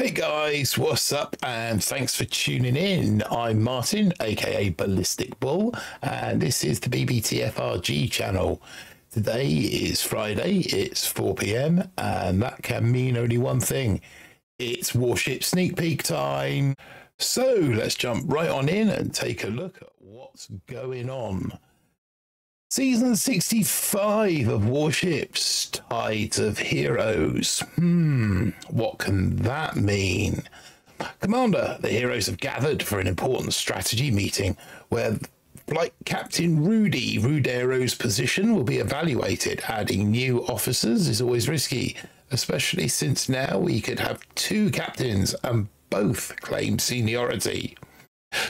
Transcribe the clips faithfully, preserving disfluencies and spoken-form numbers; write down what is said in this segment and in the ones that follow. Hey guys, what's up, and thanks for tuning in. I'm Martin, aka Ballistic Bull, and this is the B B T F R G channel. Today is Friday, it's four p m, and that can mean only one thing. It's Warship sneak peek time. So let's jump right on in and take a look at what's going on. Season sixty-five of Warships, Tides of Heroes. Hmm, what can that mean? Commander, the heroes have gathered for an important strategy meeting where Flight Captain Rudy Rudero's position will be evaluated. Adding new officers is always risky, especially since now we could have two captains and both claim seniority.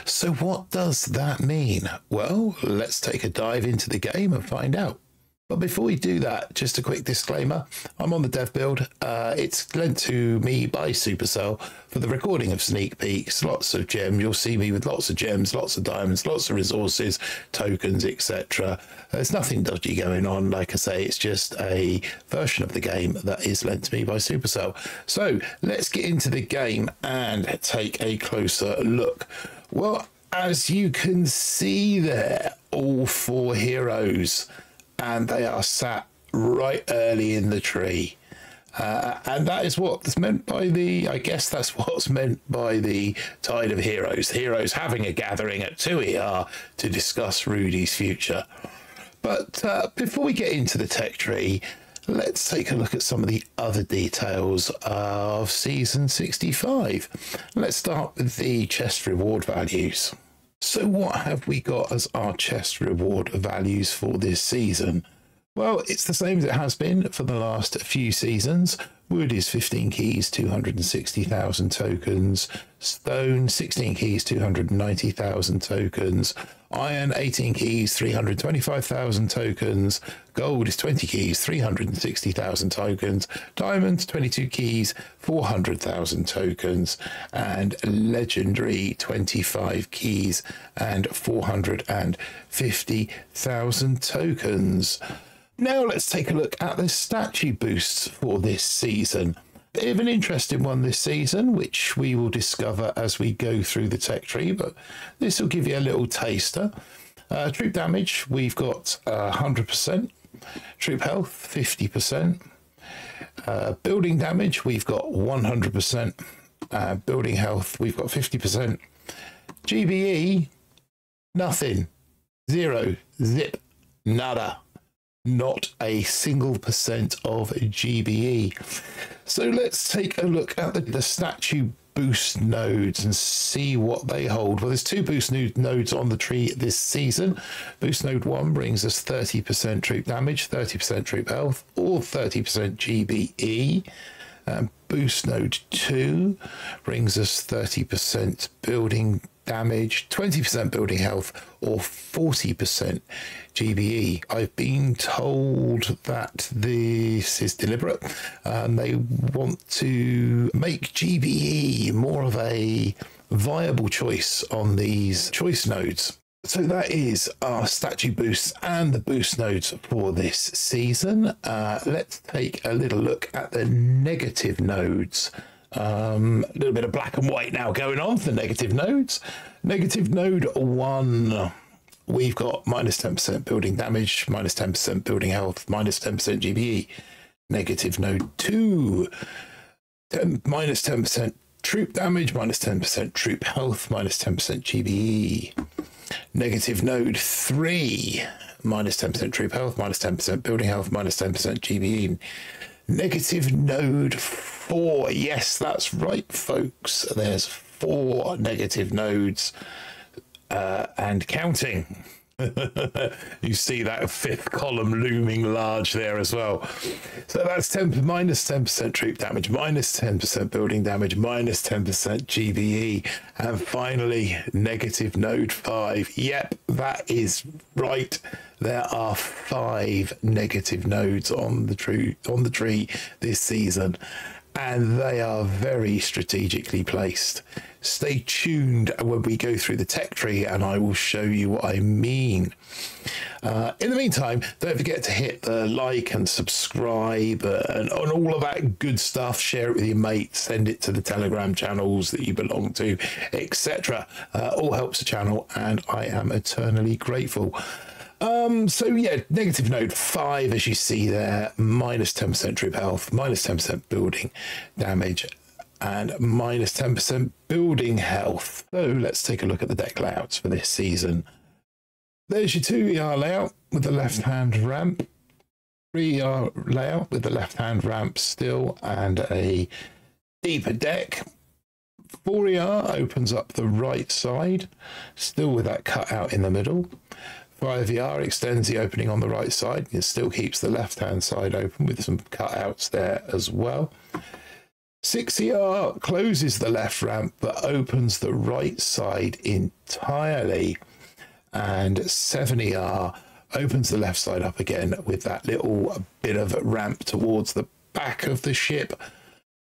So what does that mean? Well, let's take a dive into the game and find out. But before we do that, just a quick disclaimer. I'm on the dev build. Uh, it's lent to me by Supercell for the recording of sneak peeks, lots of gems. You'll see me with lots of gems, lots of diamonds, lots of resources, tokens, et cetera. There's nothing dodgy going on. Like I say, it's just a version of the game that is lent to me by Supercell. So let's get into the game and take a closer look. Well, as you can see there, all four heroes, and they are sat right early in the tree. Uh, and that is what's meant by the, I guess that's what's meant by the Tide of Heroes. The heroes having a gathering at two E R to discuss Rudy's future. But uh, before we get into the tech tree, let's take a look at some of the other details of season sixty-five. Let's start with the chest reward values. So what have we got as our chest reward values for this season? Well, it's the same as it has been for the last few seasons. Wood is fifteen keys, two hundred sixty thousand tokens. Stone, sixteen keys, two hundred ninety thousand tokens. Iron, eighteen keys, three hundred twenty-five thousand tokens. Gold is twenty keys, three hundred sixty thousand tokens. Diamond, twenty-two keys, four hundred thousand tokens. And legendary, twenty-five keys and four hundred fifty thousand tokens. Now let's take a look at the statue boosts for this season. Bit of an interesting one this season, which we will discover as we go through the tech tree, but this will give you a little taster. Uh, troop damage, we've got uh, one hundred percent. Troop health, fifty percent. Uh, building damage, we've got one hundred percent. Uh, building health, we've got fifty percent. G B E, nothing. Zero. Zip. Nada. Not a single percent of G B E. So let's take a look at the, the statue boost nodes and see what they hold. Well, there's two boost nodes on the tree this season. Boost node one brings us thirty percent troop damage, thirty percent troop health, or thirty percent G B E. And boost node two brings us thirty percent building damage, twenty percent building health, or forty percent G B E. I've been told that this is deliberate and they want to make G B E more of a viable choice on these choice nodes. So that is our statue boosts and the boost nodes for this season. Uh, let's take a little look at the negative nodes. Um, a little bit of black and white now going on for negative nodes. Negative node one, we've got minus ten percent building damage, minus ten percent building health, minus ten percent G B E. Negative node two, minus ten percent troop damage, minus ten percent troop health, minus ten percent G B E. Negative node three, minus ten percent troop health, minus ten percent building health, minus ten percent G B E. Negative node four. Yes, that's right, folks. There's four negative nodes uh, and counting. You see that fifth column looming large there as well. So that's ten, minus ten percent troop damage, minus ten percent building damage, minus ten percent G B E. And finally, negative node five. Yep, that is right. There are five negative nodes on the tree, on the tree this season. and they are very strategically placed. Stay tuned when we go through the tech tree and I will show you what I mean. Uh, in the meantime, don't forget to hit the like and subscribe and, and all of that good stuff. Share it with your mates, send it to the Telegram channels that you belong to, et cetera. Uh, all helps the channel and I am eternally grateful. Um, so yeah, negative node five, as you see there, minus ten percent troop health, minus ten percent building damage, and minus ten percent building health. So let's take a look at the deck layouts for this season. There's your two E R layout with the left-hand ramp, three E R layout with the left-hand ramp still, and a deeper deck. four E R opens up the right side, still with that cutout in the middle. five E R extends the opening on the right side. It still keeps the left-hand side open with some cutouts there as well. six E R closes the left ramp but opens the right side entirely. And seven E R opens the left side up again with that little bit of ramp towards the back of the ship.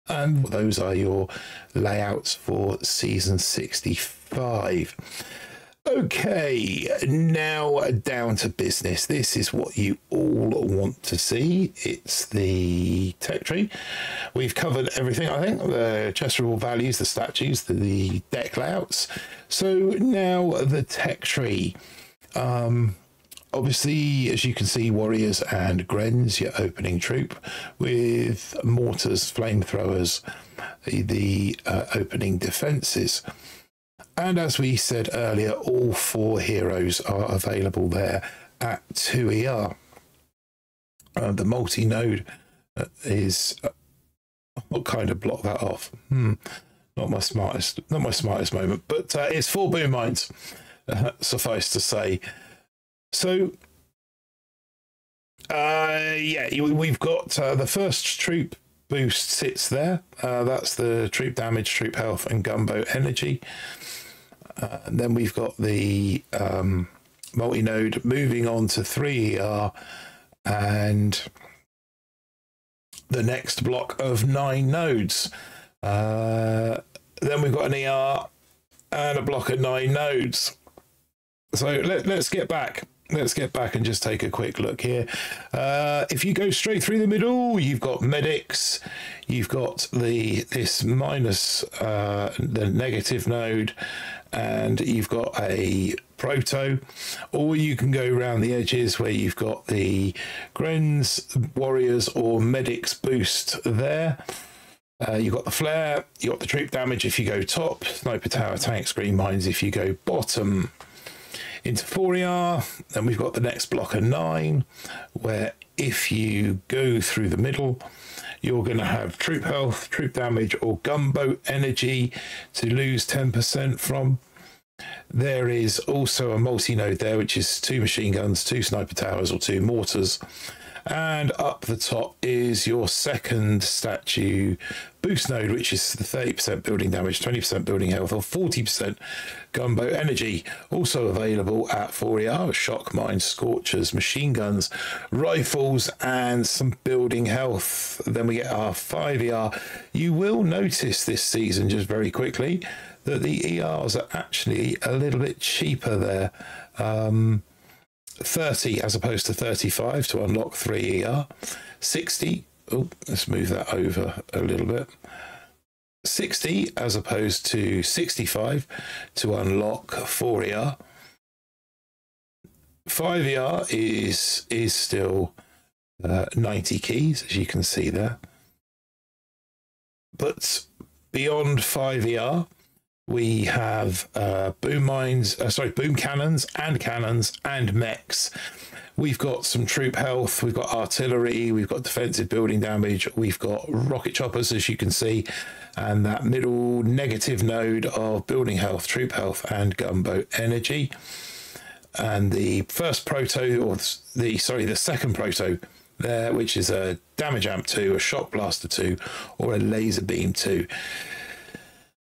And those are your layouts for season sixty-five. Okay, now down to business. This is what you all want to see. It's the tech tree. We've covered everything, I think. The chest rule values, the statues, the, the deck layouts. So now the tech tree. Um, obviously, as you can see, warriors and grens, your opening troop, with mortars, flamethrowers, the, the uh, opening defenses. And as we said earlier, all four heroes are available there at two E R. Uh, the multi-node is... Uh, what kind of block that off? Hmm. Not my smartest, not my smartest moment, but uh, it's four boom mines, uh, suffice to say. So, uh, yeah, we've got uh, the first troop boost sits there. Uh, that's the troop damage, troop health, and gumbo energy. Uh, and then we've got the um, multi-node moving on to three E R and the next block of nine nodes. Uh, then we've got an E R and a block of nine nodes. So let, let's get back. Let's get back and just take a quick look here. Uh, if you go straight through the middle, you've got medics, you've got the this minus uh, the negative node, and you've got a proto, or you can go around the edges where you've got the grens, warriors, or medics boost there. Uh, you've got the flare, you've got the troop damage if you go top, sniper tower, tanks, green mines if you go bottom. Into four E R, then we've got the next block of nine, where if you go through the middle, you're going to have troop health, troop damage, or gumbo energy to lose ten percent from. There is also a multi-node there, which is two machine guns, two sniper towers, or two mortars. And up the top is your second statue boost node, which is the thirty percent building damage, twenty percent building health, or forty percent gumbo energy. Also available at four E R, shock mines, scorchers, machine guns, rifles, and some building health. Then we get our five E R. You will notice this season, just very quickly, that the E Rs are actually a little bit cheaper there. Um, thirty as opposed to thirty-five to unlock three E R, sixty, oh, let's move that over a little bit, sixty as opposed to sixty-five to unlock four E R, five E R is, is still uh, ninety keys, as you can see there, but beyond five E R, we have uh, boom mines, uh, sorry, boom cannons and cannons and mechs. We've got some troop health, we've got artillery, we've got defensive building damage, we've got rocket choppers, as you can see, and that middle negative node of building health, troop health, and gumbo energy. And the first proto, or the, sorry, the second proto there, which is a damage amp two, a shock blaster two, or a laser beam two.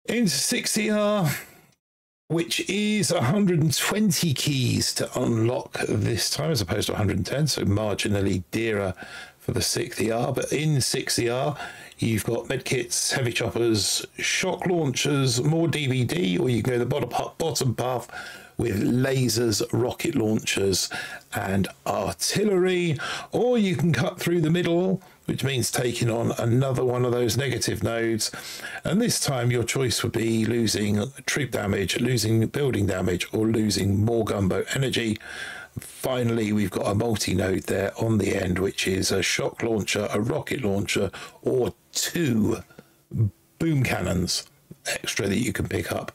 Into six E R, which is one hundred twenty keys to unlock this time as opposed to one hundred ten, so marginally dearer for the six E R. But in six E R, you've got medkits, heavy choppers, shock launchers, more D V D, or you can go the bottom path, bottom path with lasers, rocket launchers, and artillery. Or you can cut through the middle, which means taking on another one of those negative nodes. And this time your choice would be losing troop damage, losing building damage, or losing more gunboat energy. Finally, we've got a multi-node there on the end, which is a shock launcher, a rocket launcher, or two boom cannons extra that you can pick up.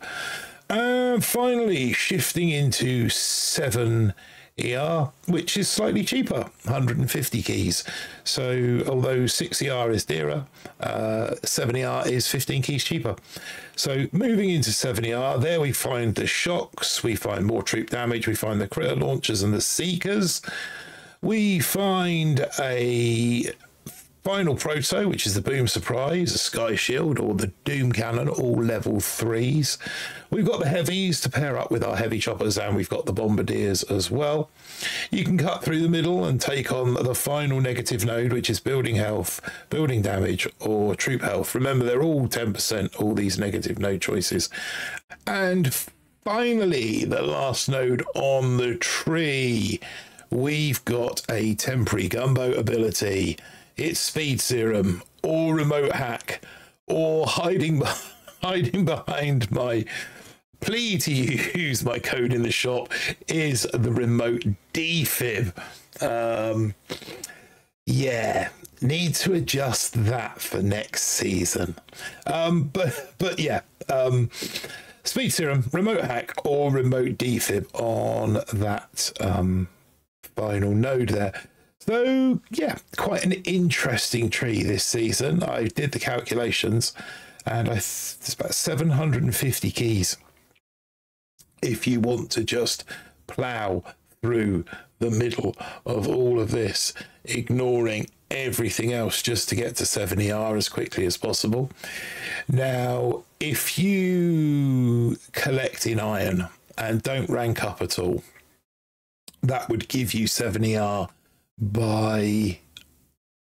And finally, shifting into seven E R, which is slightly cheaper, one hundred fifty keys. So although six E R is dearer, uh, seven E R is fifteen keys cheaper. So moving into seven E R, there we find the shocks, we find more troop damage, we find the critter launchers and the seekers. We find a final proto, which is the Boom Surprise, a Sky Shield, or the Doom Cannon, all level threes. We've got the heavies to pair up with our heavy choppers, and we've got the bombardiers as well. You can cut through the middle and take on the final negative node, which is building health, building damage, or troop health. Remember, they're all ten percent, all these negative node choices. And finally, the last node on the tree, we've got a temporary gunboat ability. It's speed serum, or remote hack, or hiding, hiding behind my plea to use my code in the shop is the remote defib. Um, yeah, need to adjust that for next season. Um, but but yeah, um, speed serum, remote hack, or remote defib on that um, final node there. So yeah, quite an interesting tree this season. I did the calculations and I th it's about seven hundred fifty keys if you want to just plow through the middle of all of this, ignoring everything else just to get to seven E R as quickly as possible. Now, if you collect in iron and don't rank up at all, that would give you seven E R by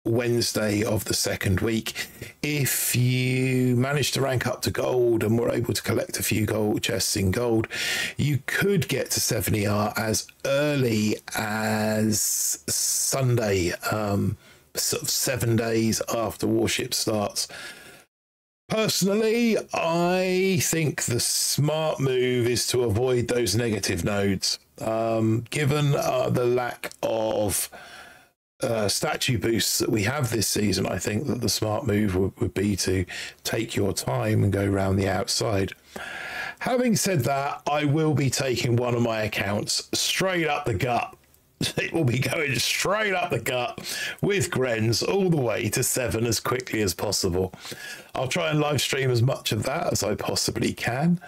Wednesday of the second week. If you manage to rank up to gold and were able to collect a few gold chests in gold, you could get to seven E R as early as Sunday, um, sort of seven days after Warship starts. Personally, I think the smart move is to avoid those negative nodes. Um, given uh, the lack of Uh, statue boosts that we have this season, I think that the smart move would, would be to take your time and go around the outside. Having said that, I will be taking one of my accounts straight up the gut. It will be going straight up the gut with Grenz all the way to seven as quickly as possible. I'll try and live stream as much of that as I possibly can.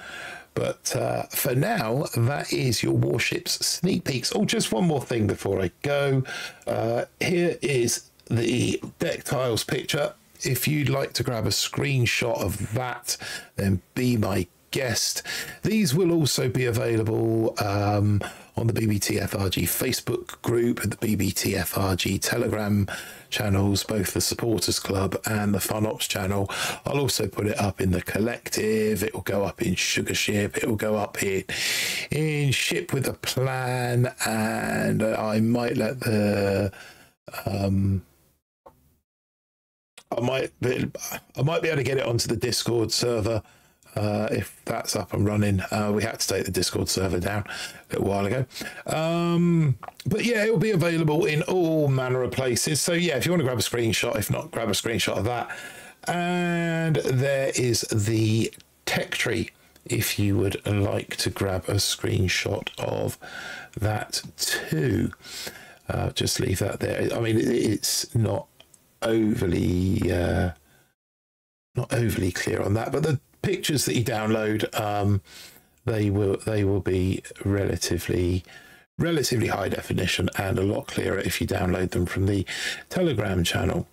But uh, for now, that is your Warships sneak peeks. Oh, just one more thing before I go. Uh, here is the deck tiles picture. If you'd like to grab a screenshot of that, then be my guest. These will also be available um, on the B B T F R G Facebook group, the B B T F R G Telegram channels, both the Supporters Club and the Fun Ops channel. I'll also put it up in the Collective. It will go up in Sugar Ship. It will go up in, in Ship with a Plan. And I might let the... Um, I might be, I might be able to get it onto the Discord server. Uh, if that's up and running, uh, we had to take the Discord server down a little while ago. Um, but yeah, it will be available in all manner of places. So yeah, if you want to grab a screenshot, if not, grab a screenshot of that. And there is the tech tree, if you would like to grab a screenshot of that too. Uh, just leave that there. I mean, it's not overly, uh, not overly clear on that, but the pictures that you download, um, they will they will be relatively relatively high definition and a lot clearer if you download them from the Telegram channel.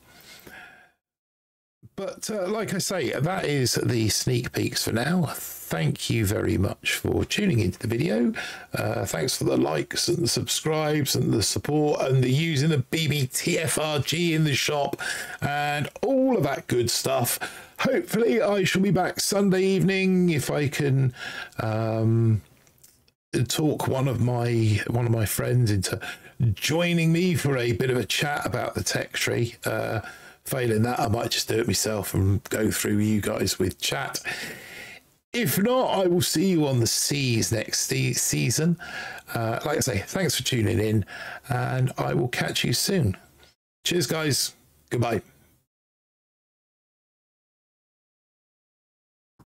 But uh, like I say, that is the sneak peeks for now. Thank you very much for tuning into the video. Uh, thanks for the likes and the subscribes and the support and the using of B B T F R G in the shop and all of that good stuff. Hopefully I shall be back Sunday evening if I can um, talk one of my one of my friends into joining me for a bit of a chat about the tech tree. Uh, failing that, I might just do it myself and go through you guys with chat. If not, I will see you on the seas next season. Uh, like I say, thanks for tuning in, and I will catch you soon. Cheers, guys. Goodbye.